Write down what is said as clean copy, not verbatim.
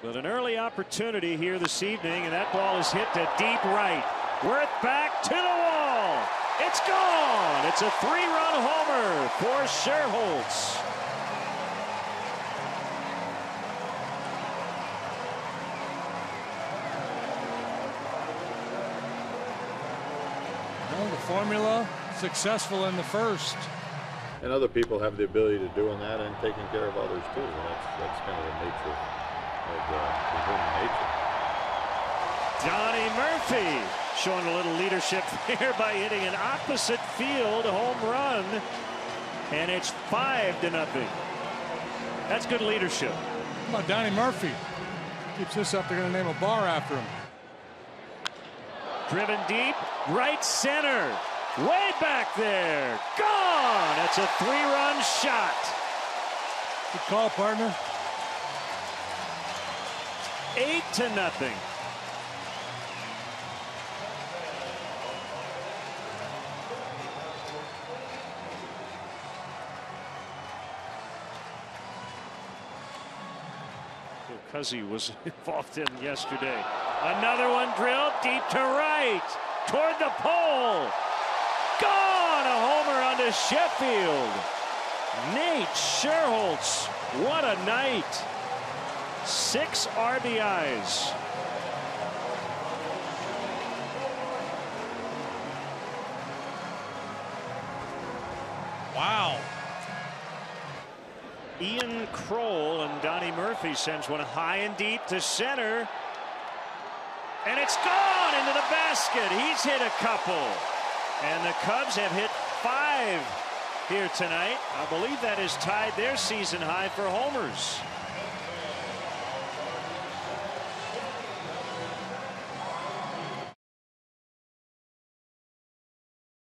But an early opportunity here this evening, and that ball is hit to deep right. Worth back to the wall. It's gone. It's a three-run homer for Schierholtz. Well, the formula successful in the first. And other people have the ability to doing that and taking care of others too. And that's kind of the nature of human nature. Donnie Murphy showing a little leadership there by hitting an opposite field home run, and it's 5-0. That's good leadership. Come on, Donnie Murphy. Keeps this up, they're going to name a bar after him. Driven deep, right center. Way back there. Gone. That's a three-run shot. Good call, partner. 8-0. Cuzzy was involved in yesterday. Another one drilled deep to right toward the pole. Gone! A homer onto Sheffield. Nate Schierholtz, what a night. 6 RBIs. Wow. Ian Kroll, and Donnie Murphy sends one high and deep to center. And it's gone into the basket. He's hit a couple. And the Cubs have hit 5 here tonight. I believe that has tied their season high for homers.